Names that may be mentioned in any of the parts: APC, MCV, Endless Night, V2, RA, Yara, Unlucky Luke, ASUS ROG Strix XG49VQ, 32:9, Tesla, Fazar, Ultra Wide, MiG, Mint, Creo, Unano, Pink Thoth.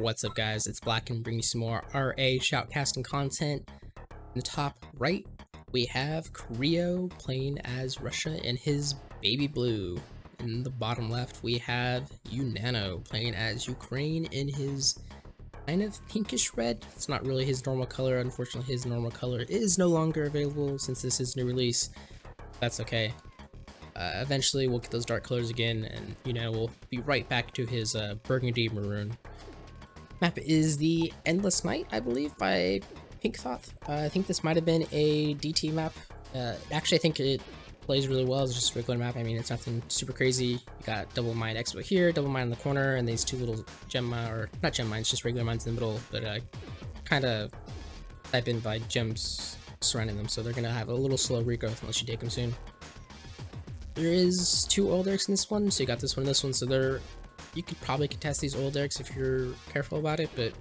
What's up, guys? It's Black and bringing you some more RA shoutcasting content. In the top right, we have Creo playing as Russia in his Baby Blue. In the bottom left, we have Unano playing as Ukraine in his kind of pinkish red. It's not really his normal color. Unfortunately, his normal color is no longer available since this is a new release. That's okay. Eventually, we'll get those dark colors again, and we'll be right back to his burgundy maroon. Map is the Endless Night, I believe, by Pink Thoth. I think this might have been a DT map. Actually, I think it plays really well as just a regular map. I mean, it's nothing super crazy. You got double mine expo here, double mine in the corner, and these two little not gem mines, just regular mines in the middle, but kind of type in by gems surrounding them, so they're gonna have a little slow regrowth unless you take them soon. There is two oil derricks in this one, so you got this one and this one, so you could probably contest these oil derricks if you're careful about it, but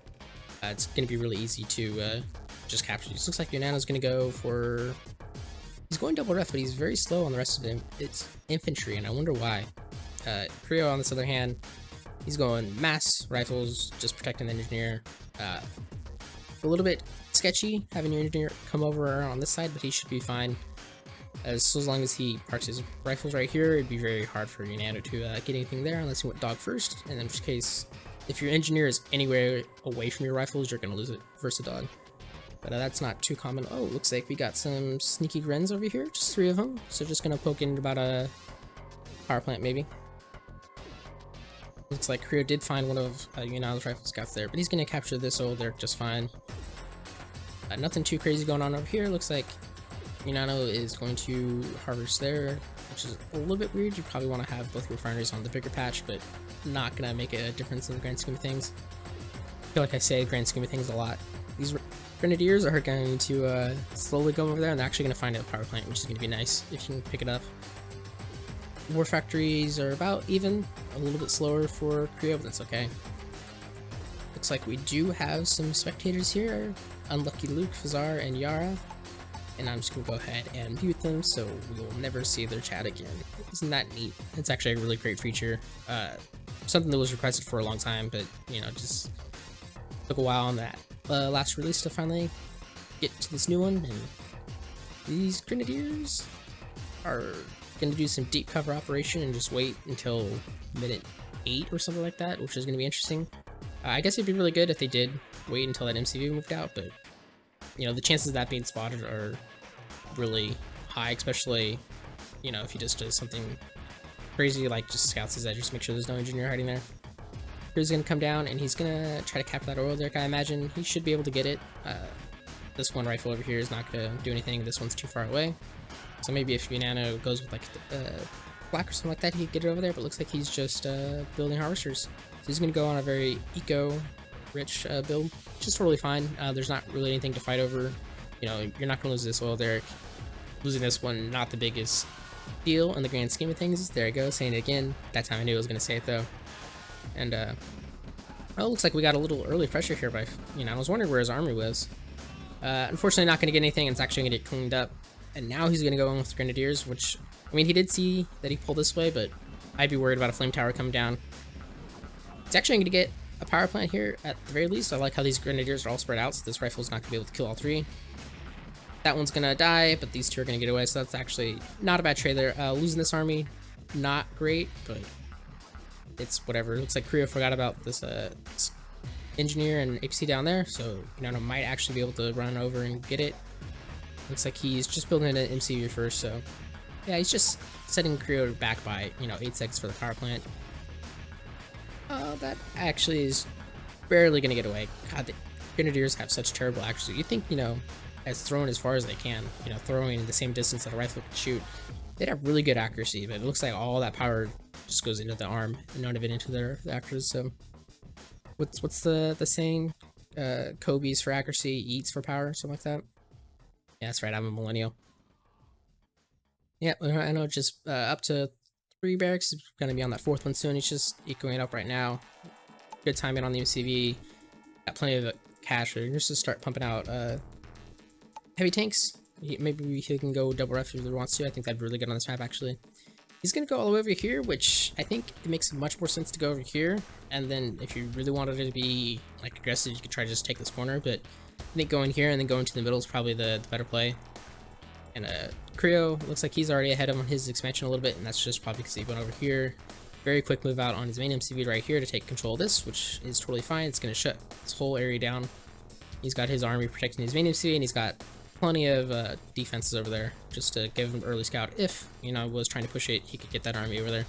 it's going to be really easy to just capture these. Looks like Unano's going to go for... He's going double ref, but he's very slow on the rest of him. It's infantry, and I wonder why. Creo, on this other hand, he's going mass rifles, just protecting the engineer. A little bit sketchy having your engineer come over on this side, but he should be fine. So as long as he parks his rifles right here, it'd be very hard for Unano to get anything there unless he went dog first, and in which case, if your engineer is anywhere away from your rifles, you're going to lose it versus a dog. But that's not too common. Oh, looks like we got some sneaky grens over here, just three of them, so just going to poke in about a power plant maybe. Looks like Creo did find one of Unano's rifle scouts there, but he's going to capture this old there just fine. Nothing too crazy going on over here, looks like Unano is going to harvest there, which is a little bit weird. You probably want to have both refineries on the bigger patch, but not going to make a difference in the grand scheme of things. I feel like I say grand scheme of things a lot. These grenadiers are going to slowly go over there, and they're actually going to find a power plant, which is going to be nice if you can pick it up. War factories are about even, a little bit slower for Creo, but that's okay. Looks like we do have some spectators here, Unlucky Luke, Fazar, and Yara. And I'm just going to go ahead and mute them so we will never see their chat again. Isn't that neat? It's actually a really great feature. Something that was requested for a long time, but, just took a while on that last release to finally get to this new one. And these Grenadiers are going to do some deep cover operation and just wait until minute 8 or something like that, which is going to be interesting. I guess it'd be really good if they did wait until that MCV moved out, but... the chances of that being spotted are really high, especially, if you just do something crazy like just scouts his edges, make sure there's no engineer hiding there. Here's going to come down, and he's going to try to capture that oil derrick, I imagine. He should be able to get it. This one rifle over here is not going to do anything. This one's too far away. So maybe if Unano goes with, like, black or something like that, he could get it over there, but it looks like he's just building harvesters. So he's going to go on a very eco-rich build. Just totally fine. There's not really anything to fight over. You're not gonna lose this oil derrick. Losing this one, not the biggest deal in the grand scheme of things. There you go, saying it again. That time I knew I was gonna say it though. And oh, looks like we got a little early pressure here by I was wondering where his army was. Unfortunately, not gonna get anything. It's actually gonna get cleaned up. And now he's gonna go in with the grenadiers, which I mean, he did see that he pulled this way, but I'd be worried about a flame tower coming down. It's actually gonna get a power plant here at the very least. I like how these grenadiers are all spread out, so this rifle's not gonna be able to kill all three. That one's gonna die, but these two are gonna get away, so that's actually not a bad trade there. Losing this army, not great, but it's whatever. Looks like Creo forgot about this, this engineer and APC down there, so Unano might actually be able to run over and get it. Looks like he's just building an MCV first, so yeah, he's just setting Creo back by 8 seconds for the power plant. That actually is barely gonna get away. God, the grenadiers have such terrible accuracy. You think, as thrown as far as they can, throwing the same distance that a rifle could shoot, they'd have really good accuracy, but it looks like all that power just goes into the arm and not even into their accuracy. So what's the saying? Kobe's for accuracy, eats for power, something like that. Yeah, that's right, I'm a millennial. Yeah, I know, just up to 3 barracks, is going to be on that 4th one soon. He's just ecoing it up right now. Good timing on the MCV. Got plenty of cash. We're just to start pumping out heavy tanks. Maybe he can go double ref if he wants to. I think that'd be really good on this map, actually. He's gonna go all the way over here, which I think it makes much more sense to go over here. And then if you really wanted it to be like aggressive, you could try to just take this corner, but I think going here and then going to the middle is probably the better play. And Creo looks like he's already ahead of him on his expansion a little bit, and that's just probably because he went over here. Very quick move out on his main MCV right here to take control of this, which is totally fine. It's gonna shut this whole area down. He's got his army protecting his main MCV, and he's got plenty of defenses over there just to give him early scout. If, you know, was trying to push it, he could get that army over there.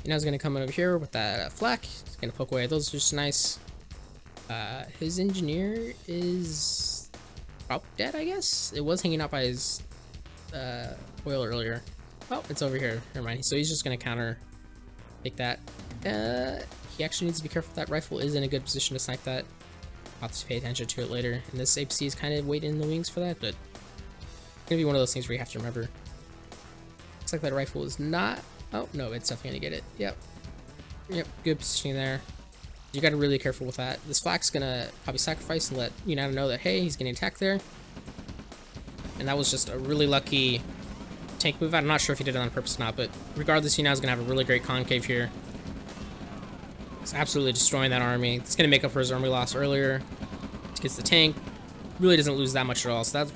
And now he's gonna come over here with that flak. He's gonna poke away at those, just nice. His engineer is probably dead, I guess. It was hanging out by his oil earlier. Oh, it's over here. Never mind. So he's just gonna counter take that. He actually needs to be careful. That rifle is in a good position to snipe that. I'll have to pay attention to it later. And this APC is kind of waiting in the wings for that, but it's gonna be one of those things where you have to remember. Looks like that rifle is not. Oh no, it's definitely gonna get it. Yep. Yep. Good positioning there. You gotta really be careful with that. This flak's gonna probably sacrifice and let Unano know that, hey, he's gonna attack there. And that was just a really lucky tank move out. I'm not sure if he did it on purpose or not, but regardless, Unano's gonna have a really great concave here. It's absolutely destroying that army. It's gonna make up for his army loss earlier. He gets the tank. Really doesn't lose that much at all, so that's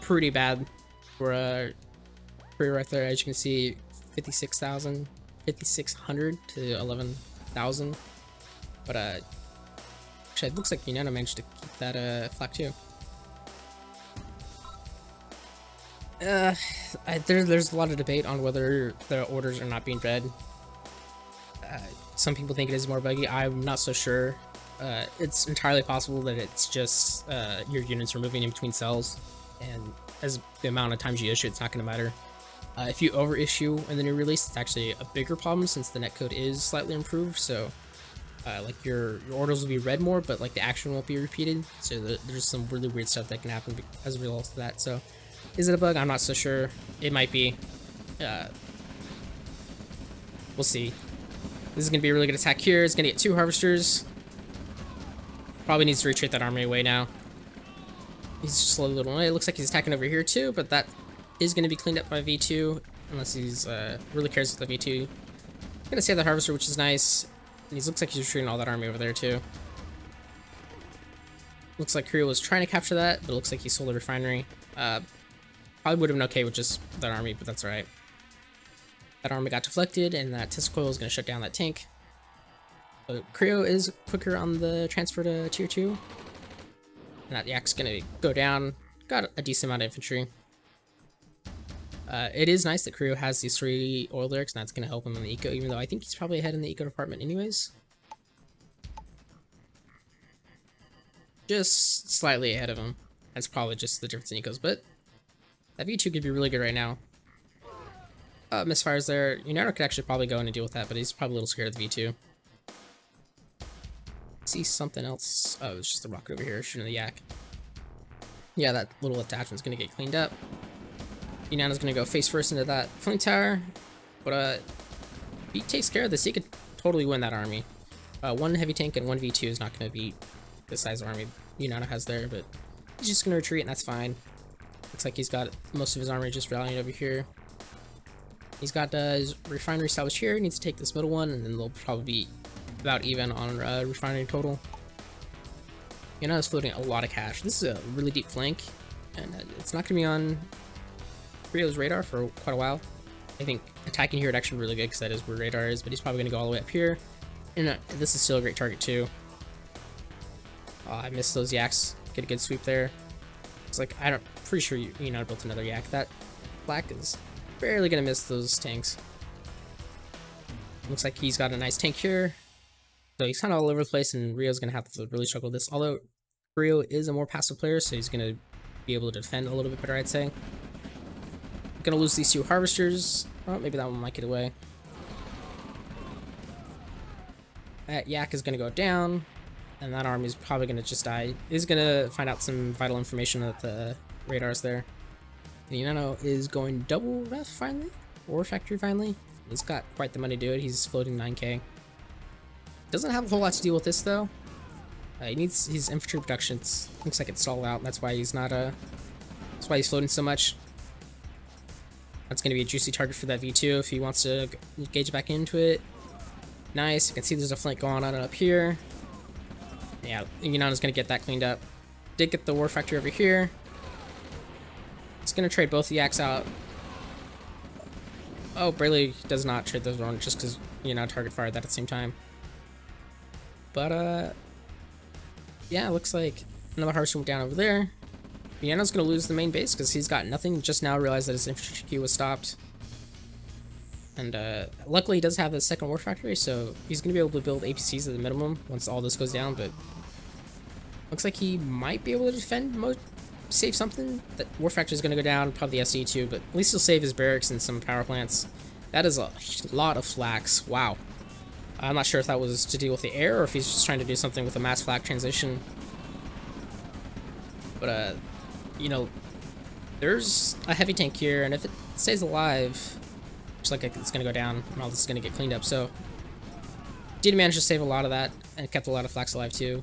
pretty bad for Creo right there. As you can see, 56,000, 5,600 to 11,000. But, actually, it looks like Unano managed to keep that, flak too. There's a lot of debate on whether the orders are not being read. Some people think it is more buggy. I'm not so sure. It's entirely possible that it's just, your units are moving in between cells. And as the amount of times you issue, it's not going to matter. If you over-issue in the new release, it's actually a bigger problem since the netcode is slightly improved, so... like your orders will be read more, but like the action won't be repeated. So there's some really weird stuff that can happen as a result of that. So is it a bug? I'm not so sure. It might be. We'll see. This is going to be a really good attack here. It's going to get two harvesters. Probably needs to retreat that army away now. He's just slowly little away. It looks like he's attacking over here too, but that is going to be cleaned up by V2 unless he's really cares about the V2. I'm going to save the harvester, which is nice. And he looks like he's retreating all that army over there, too. Looks like Creo was trying to capture that, but it looks like he sold the refinery. Probably would have been okay with just that army, but that's alright. That army got deflected, and that Tesla coil is going to shut down that tank. So Creo is quicker on the transfer to Tier 2. And that Yak's going to go down. Got a decent amount of infantry. It is nice that Creo has these three oil lyrics, and that's going to help him in the eco, even though I think he's probably ahead in the eco department anyways. Just slightly ahead of him. That's probably just the difference in ecos, but that V2 could be really good right now. Misfires there. Unano could actually probably go in and deal with that, but he's probably a little scared of the V2. See something else. Oh, it's just the rocket over here shooting the Yak. Yeah, that little attachment's going to get cleaned up. Unano's gonna go face first into that flame tower, but he takes care of this. He could totally win that army. One heavy tank and one V2 is not gonna beat the size of army Unano has there, but he's just gonna retreat and that's fine. Looks like he's got most of his army just rallying over here. He's got his refinery salvage here. He needs to take this middle one, and then they'll probably be about even on refinery total. Unano's floating a lot of cash. This is a really deep flank, and it's not gonna be on Creo's radar for quite a while. I think attacking here would actually be really good because that is where radar is, but he's probably going to go all the way up here. And this is still a great target too. Oh, I missed those Yaks. Get a good sweep there. It's like, I'm pretty sure Unano built another Yak. That black is barely going to miss those tanks. Looks like he's got a nice tank here. So he's kind of all over the place, and Rio's going to have to really struggle with this. Although Creo is a more passive player, so he's going to be able to defend a little bit better, I'd say. Gonna lose these two harvesters. Oh, maybe that one might get away. That Yak is gonna go down, and that army is probably gonna just die. He's gonna find out some vital information that the radar's there. Unano is going double ref finally, or factory finally. He's got quite the money to do it. He's floating 9K. Doesn't have a whole lot to deal with this though. He needs his infantry production. It's, looks like it's stalled out. That's why he's not. That's why he's floating so much. That's going to be a juicy target for that V2 if he wants to engage back into it. Nice. You can see there's a flank going on up here. Yeah, Unano's going to get that cleaned up. Did get the War Factory over here. It's going to trade both the Yaks out. Oh, barely does not trade those one just because Unano target fired that at the same time. But, yeah, looks like another Harvester went down over there. Unano's going to lose the main base because he's got nothing. Just now realized that his infantry queue was stopped. And luckily he does have the second War Factory, so he's going to be able to build APCs at the minimum once all this goes down, but looks like he might be able to defend, save something. That War Factory is going to go down, probably the SDE too, but at least he'll save his barracks and some power plants. That is a lot of flax. Wow. I'm not sure if that was to deal with the air or if he's just trying to do something with a mass flak transition. But, you know, there's a heavy tank here, and if it stays alive, it's like it's going to go down and all this is going to get cleaned up. So did manage to save a lot of that and kept a lot of flax alive too.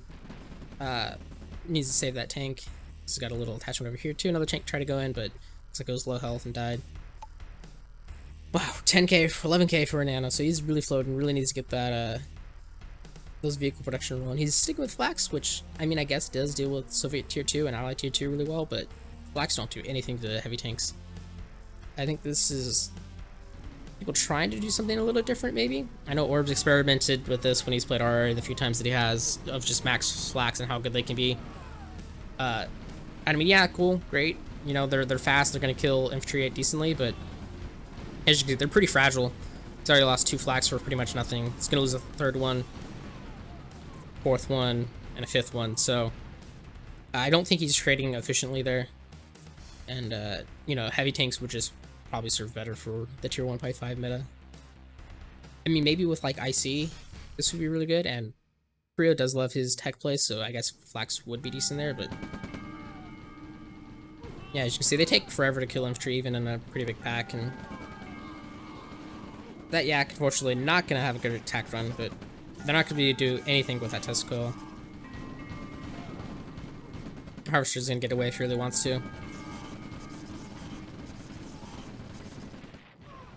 Needs to save that tank. He's got a little attachment over here too. Another tank tried to go in, but looks like it was low health and died. Wow, 10k, 11k for Unano. So he's really floating. Really needs to get that those vehicle production rolling. He's sticking with flax, which I mean I guess does deal with Soviet tier 2 and Allied tier 2 really well, but flax don't do anything to the heavy tanks. I think this is people trying to do something a little different, maybe? I know Orb's experimented with this when he's played RR the few times that he has, of just max flax and how good they can be. I mean, yeah, cool, great. You know, they're fast, they're gonna kill infantry decently, but as you can see, they're pretty fragile. He's already lost 2 flax for pretty much nothing. He's gonna lose a third one, fourth one, and a fifth one, so I don't think he's trading efficiently there. And, you know, heavy tanks would just probably serve better for the tier 1.5 meta. I mean, maybe with like IC, this would be really good, and Creo does love his tech play, so I guess flax would be decent there, but yeah, as you can see, they take forever to kill infantry, even in a pretty big pack, and that Yak, unfortunately, not going to have a good attack run, but they're not going to be able to do anything with that Testicle. Harvester's going to get away if he really wants to.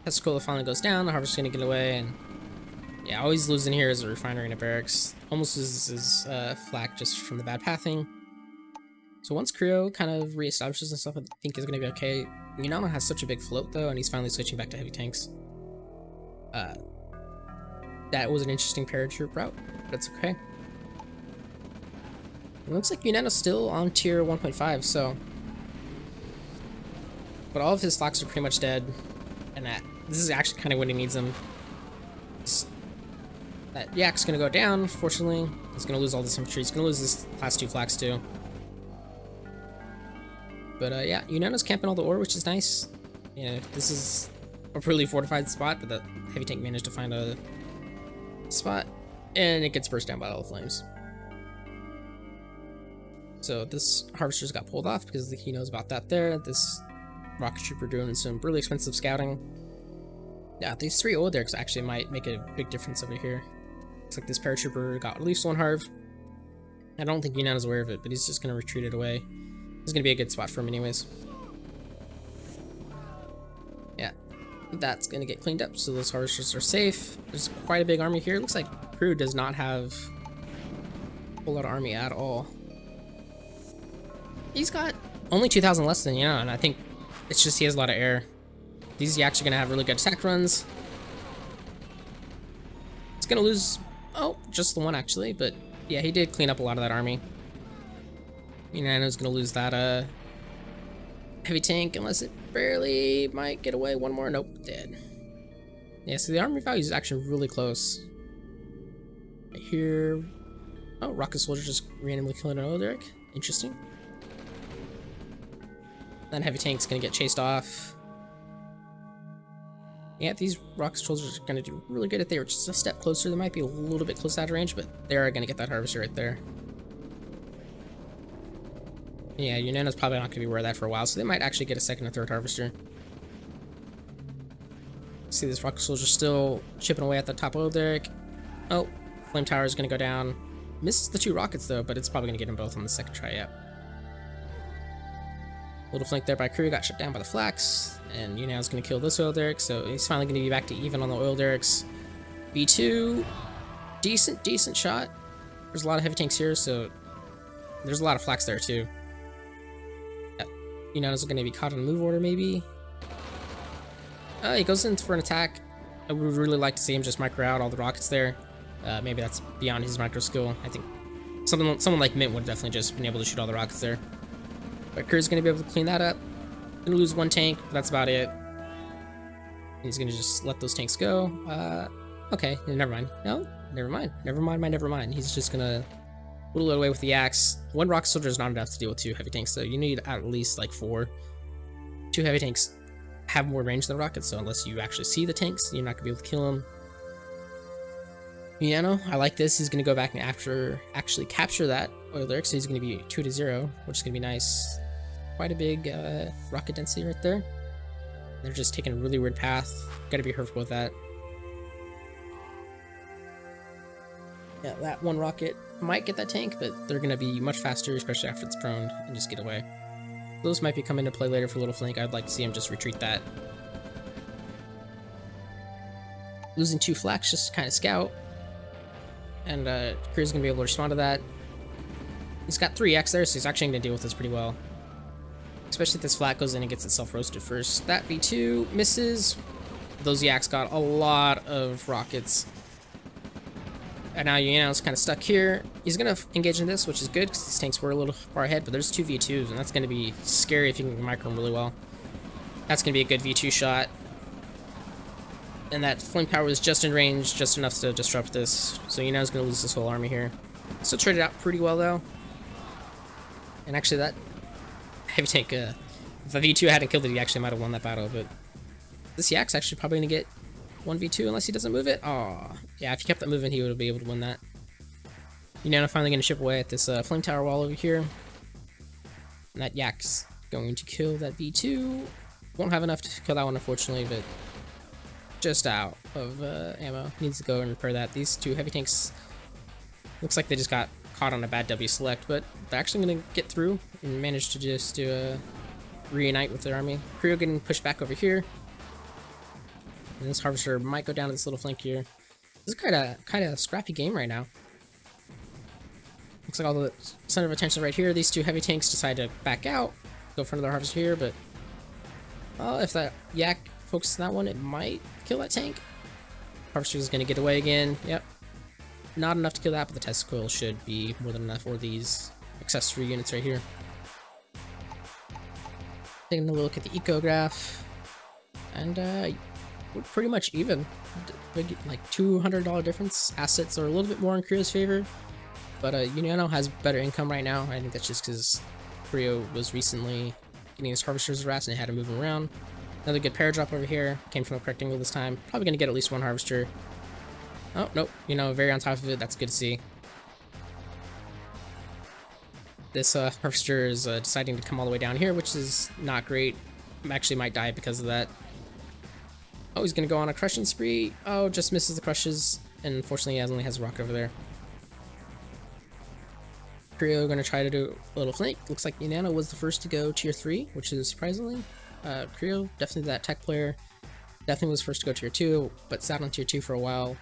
Testicola finally goes down, the Harvester's gonna get away, and yeah, all he's losing here is a refinery and a barracks. Almost loses his flak just from the bad pathing. So once Creo kind of reestablishes himself, I think he's gonna be okay. Unano has such a big float though, and he's finally switching back to heavy tanks. That was an interesting paratroop route, but it's okay. It looks like Unano's still on tier 1.5, so. But all of his flaks are pretty much dead, and that. This is actually kind of when he needs them. That Yak's gonna go down, fortunately. He's gonna lose all this infantry. He's gonna lose this class 2 flax too. But yeah, Unano's camping all the ore, which is nice. You know, this is a really fortified spot, but the heavy tank managed to find a spot. And it gets burst down by all the flames. So this harvester's got pulled off because he knows about that there. This rocket trooper doing some really expensive scouting. Yeah, these 3 oil derricks actually might make a big difference over here. Looks like this paratrooper got at least 1 harv. I don't think Unano's aware of it, but he's just gonna retreat it away. This is gonna be a good spot for him anyways. Yeah, that's gonna get cleaned up, so those harvesters are safe. There's quite a big army here. It looks like Crew does not have a whole lot of army at all. He's got only 2,000 less than Unano, and I think it's just he has a lot of air. These Yaks are going to have really good attack runs. It's going to lose... Oh, just the one actually, but yeah, he did clean up a lot of that army. Unano's going to lose that heavy tank unless it barely might get away. One more. Nope, dead. Yeah, so the army value is actually really close. Right here... Oh, Rocket Soldier just randomly killing an Oderic. Interesting. That heavy tank's gonna get chased off. Yeah, these rocket soldiers are gonna do really good if they were just a step closer. They might be a little bit close out of range, but they are gonna get that harvester right there. Yeah, Unano's probably not gonna be aware of that for a while, so they might actually get a second or third harvester. See this rocket soldier still chipping away at the top of there. Oh, flame tower is gonna go down. Misses the 2 rockets though, but it's probably gonna get them both on the second try. Yeah. Little flank there by Creo got shut down by the Flax, and Unano's gonna kill this Oil Derrick, so he's finally gonna be back to even on the Oil Derricks. B2, decent shot. There's a lot of heavy tanks here, so there's a lot of Flax there too. Yeah. Unano's gonna be caught in a move order maybe. He goes in for an attack. I would really like to see him just micro out all the rockets there. Maybe that's beyond his micro skill. I think someone like Mint would have definitely just been able to shoot all the rockets there. But Crew's going to be able to clean that up. Going to lose one tank, but that's about it. He's going to just let those tanks go. Okay, never mind. No, never mind. Never mind. He's just going to whittle it away with the axe. One rocket soldier is not enough to deal with two heavy tanks, so you need at least like four. Two heavy tanks have more range than rockets, so unless you actually see the tanks, you're not going to be able to kill them. Unano, I like this. He's going to go back and actually capture that Oil Derrick, so he's going to be 2-0, which is going to be nice. Quite a big rocket density right there. They're just taking a really weird path. Got to be careful with that. Yeah, that one rocket might get that tank, but they're going to be much faster, especially after it's prone, and just get away. Those might be coming into play later for a little flank. I'd like to see him just retreat that. Losing two flax just to kind of scout. And Creo's going to be able to respond to that. He's got 3x there, so he's actually going to deal with this pretty well. Especially if this flat goes in and gets itself roasted first. That V2 misses. Those yaks got a lot of rockets. And now Unano's kind of stuck here. He's going to engage in this, which is good, because these tanks were a little far ahead, but there's two V2s, and that's going to be scary if you can micro them really well. That's going to be a good V2 shot. And that flame power is just in range, just enough to disrupt this. So Unano's going to lose this whole army here. Still traded out pretty well, though. And actually, that heavy tank, if the V2 hadn't killed it, he actually might have won that battle, but this Yak's actually probably going to get one V2 unless he doesn't move it. Aww. Yeah, if he kept that moving, he would be able to win that. Unano finally going to chip away at this flame tower wall over here. And that Yak's going to kill that V2. Won't have enough to kill that one, unfortunately, but just out of ammo. Needs to go and repair that. These two heavy tanks, looks like they just got caught on a bad W select, but they're actually going to get through and manage to just reunite with their army. Creo getting pushed back over here, and this harvester might go down to this little flank here. This is kind of scrappy game right now. Looks like all the center of attention right here. These two heavy tanks decide to back out, go front of their harvester here, but if that yak focuses on that one, it might kill that tank. Harvester is going to get away again. Yep. Not enough to kill that, but the test coil should be more than enough for these accessory units right here. Taking a look at the eco graph, and we're pretty much even. Big, like $200 difference. Assets are a little bit more in Creo's favor, but Unano has better income right now. I think that's just because Creo was recently getting his harvesters harassed and had to move them around. Another good pair drop over here. Came from the correct angle this time. Probably going to get at least one harvester. Oh, nope. Very on top of it. That's good to see. This harvester is deciding to come all the way down here, which is not great. Actually might die because of that. Oh, he's going to go on a crushing spree. Oh, just misses the crushes. And unfortunately, he only has a rock over there. Creo going to try to do a little flank. Looks like Unano was the first to go tier 3, which is surprisingly. Creo, definitely that tech player, definitely was first to go tier 2, but sat on tier 2 for a while.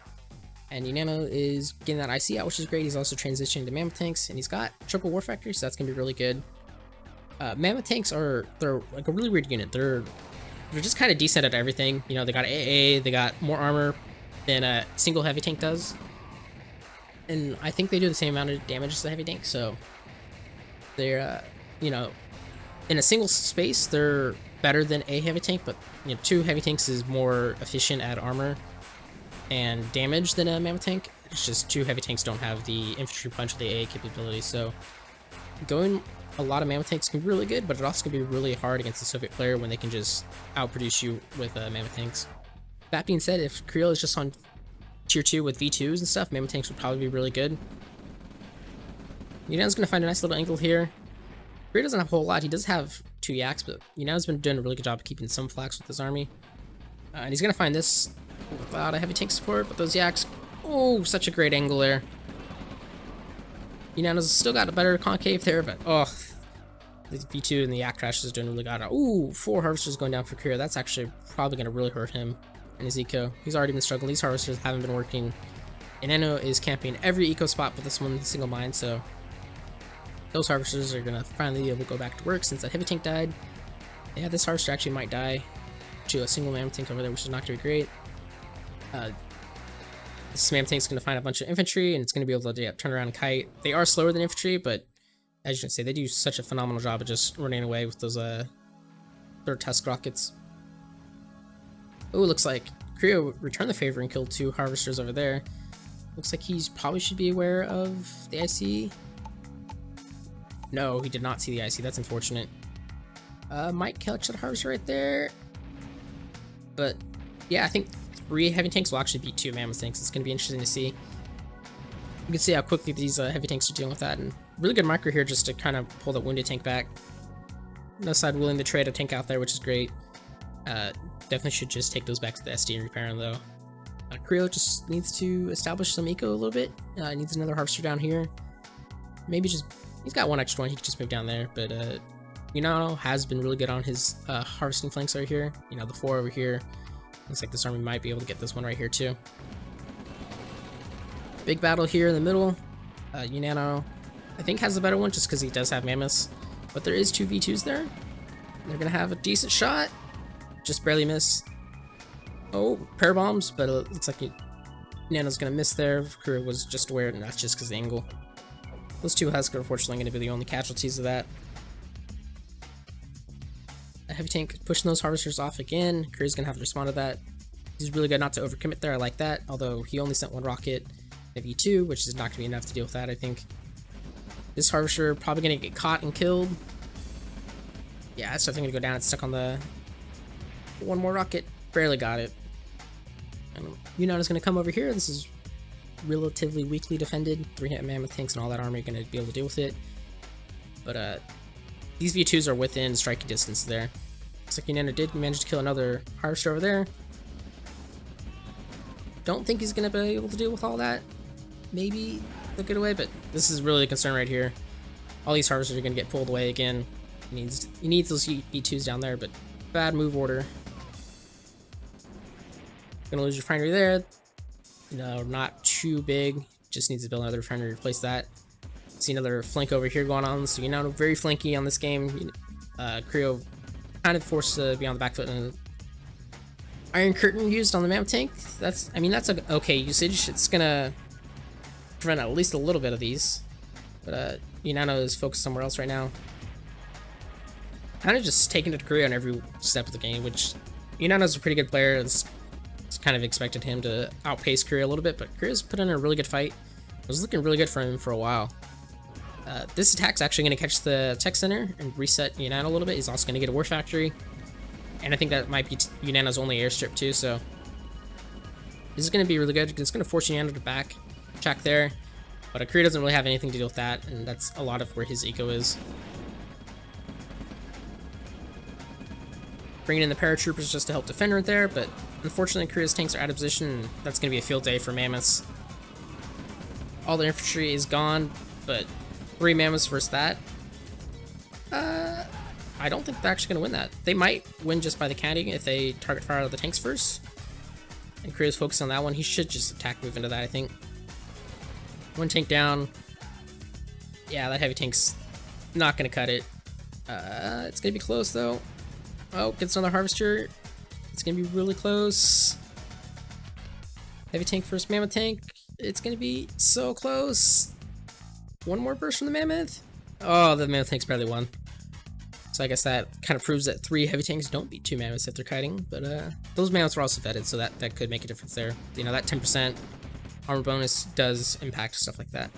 And Unano is getting that IC out, which is great. He's also transitioning to Mammoth Tanks, and he's got triple War Factory, so that's going to be really good. Mammoth Tanks are, they're like a really weird unit. They're just kind of decent at everything. They got AA, they got more armor than a single heavy tank does. And I think they do the same amount of damage as the heavy tank, so they're, in a single space, they're better than a heavy tank, but, two heavy tanks is more efficient at armor and damage than a mammoth tank. It's just two heavy tanks don't have the infantry punch or the AA capability, so going a lot of mammoth tanks can be really good, but it also can be really hard against the Soviet player when they can just outproduce you with mammoth tanks. That being said, if Creo is just on tier 2 with V2s and stuff, mammoth tanks would probably be really good. Unano's going to find a nice little angle here. Creo doesn't have a whole lot. He does have two yaks, but Unano's been doing a really good job of keeping some flax with his army. And he's going to find this without a heavy tank support, but those yaks, oh, such a great angle there. Unano's still got a better concave there, but oh, The V2 and the Yak Crash is doing really good. Ooh, 4 Harvesters going down for Creo. That's actually probably going to really hurt him and his eco. He's already been struggling. These Harvesters haven't been working. And Unano is camping every eco spot but this one single mine, so those Harvesters are going to finally be able to go back to work since that heavy tank died. Yeah, this Harvester actually might die to a single Mam tank over there, which is not going to be great. This Mam tank's going to find a bunch of infantry, and it's going to be able to turn around and kite. They are slower than infantry, but as you can see, they do such a phenomenal job of just running away with those their tusk rockets. Oh, looks like Creo returned the favor and killed 2 Harvesters over there. Looks like he probably should be aware of the IC. No, he did not see the IC. That's unfortunate. Might catch that Harvester right there. But yeah, I think 3 heavy tanks will actually be 2 mammoth tanks. It's going to be interesting to see. You can see how quickly these heavy tanks are dealing with that, and really good micro here just to kind of pull that wounded tank back. No side willing to trade a tank out there, which is great. Definitely should just take those back to the SD and repair them though. Creo just needs to establish some eco a little bit. Needs another Harvester down here. Maybe just, he's got one extra one, he could just move down there, but Unano has been really good on his harvesting flanks over here. You know, the 4 over here. Looks like this army might be able to get this one right here too. Big battle here in the middle. Unano, I think, has the better one just because he does have mammoths. But there is 2 V2s there. They're going to have a decent shot. Just barely miss. Oh, pair bombs, but it looks like Unano's going to miss there. Creo was just aware, and that's just because of the angle. Those 2 husks are unfortunately going to be the only casualties of that. A heavy tank pushing those Harvesters off again. Creo's going to have to respond to that. He's really good not to overcommit there. I like that, although he only sent 1 rocket. V2, which is not going to be enough to deal with that, I think. This Harvester probably going to get caught and killed. Yeah, that's definitely going to go down. It's stuck on the... 1 more rocket. Barely got it. And Unano's going to come over here. This is relatively weakly defended. 3-hit mammoth tanks and all that army are going to be able to deal with it. But these V2s are within striking distance there. Looks like Unano did manage to kill another Harvester over there. Don't think he's going to be able to deal with all that. Maybe they'll get away, but this is really the concern right here. All these Harvesters are going to get pulled away again. He needs those E2s down there, but bad move order. Going to lose refinery there. No, not too big. Just needs to build another refinery to replace that. See another flank over here going on, so you're not very flanky on this game. Creo kind of forced to be on the back foot, and Iron Curtain used on the Mammoth tank. That's, I mean, that's an okay usage. It's gonna prevent at least a little bit of these. But Unano is focused somewhere else right now. Kind of just taking it to Creo on every step of the game, which Unano's a pretty good player. It's kind of expected him to outpace Creo a little bit, but Creo's put in a really good fight. It was looking really good for him for a while. This attack's actually gonna catch the tech center and reset Unano a little bit. He's also gonna get a war factory. And I think that might be Unano's only airstrip too, so this is going to be really good. It's going to force Unano to back check there, but Creo doesn't really have anything to deal with that, and that's a lot of where his eco is. Bringing in the paratroopers just to help defend right there, but unfortunately Creo's tanks are out of position, and that's going to be a field day for mammoths. All the infantry is gone, but 3 mammoths versus that. I don't think they're actually going to win that. They might win just by the counting if they target fire out of the tanks first. And Creo's focused on that one. He should just attack move into that, I think. 1 tank down. Yeah, that heavy tank's not going to cut it. It's going to be close, though. Oh, gets another Harvester. It's going to be really close. Heavy tank versus Mammoth tank. It's going to be so close. 1 more burst from the Mammoth. Oh, the Mammoth tank's barely won. So I guess that kind of proves that 3 heavy tanks don't beat 2 mammoths if they're kiting, but those mammoths were also vetted, so that could make a difference there. You know, that 10% armor bonus does impact stuff like that.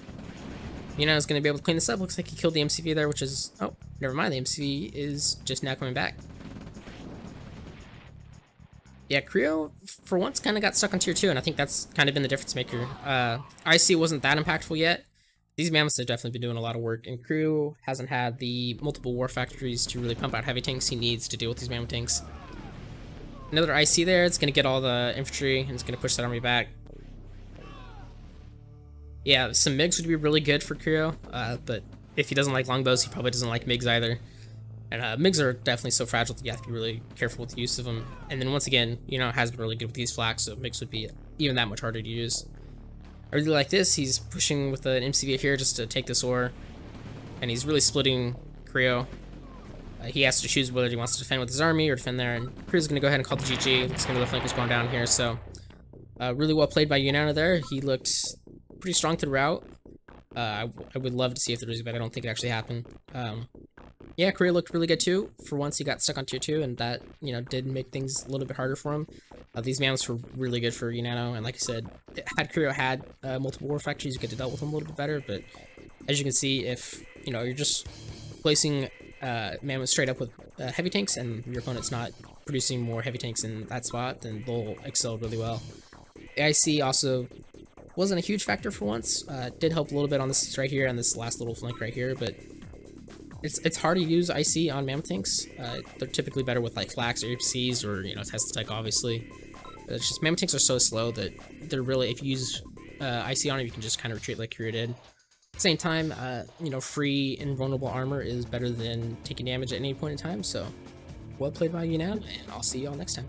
Unano's going to be able to clean this up. Looks like he killed the MCV there, which is... Oh, never mind. The MCV is just now coming back. Yeah, Creo, for once, kind of got stuck on tier 2, and I think that's kind of been the difference maker. IC wasn't that impactful yet. These mammoths have definitely been doing a lot of work, and Creo hasn't had the multiple war factories to really pump out heavy tanks he needs to deal with these mammoth tanks. Another IC there, it's going to get all the infantry, and it's going to push that army back. Yeah, some MiGs would be really good for Creo, but if he doesn't like longbows, he probably doesn't like MiGs either. And MIGs are definitely so fragile that you have to be really careful with the use of them. And then once again, Unano has been really good with these flaks, so MIGs would be even that much harder to use. I really like this. He's pushing with an MCV here just to take this ore. And he's really splitting Creo. He has to choose whether he wants to defend with his army or defend there. And Creo's going to go ahead and call the GG. It's going to the flank was going down here. So really well played by Unano there. He looked pretty strong throughout. I would love to see if there was, but I don't think it actually happened. Yeah, Creo looked really good too. For once, he got stuck on tier 2, and that, did make things a little bit harder for him. These mammoths were really good for Unano, and like I said, had Creo had multiple war factories, you could have dealt with them a little bit better, but as you can see, if, you're just placing mammoths straight up with heavy tanks, and your opponent's not producing more heavy tanks in that spot, then they'll excel really well. AIC also wasn't a huge factor for once. Did help a little bit on this right here, and this last little flank right here, but It's hard to use IC on mammoth tanks. They're typically better with like flax or EPCs or test tech obviously. It's just mammoth tanks are so slow that they're really, if you use IC on them, you can just kind of retreat like Creo did. At the same time, free invulnerable armor is better than taking damage at any point in time. So well played by Unano, and I'll see y'all next time.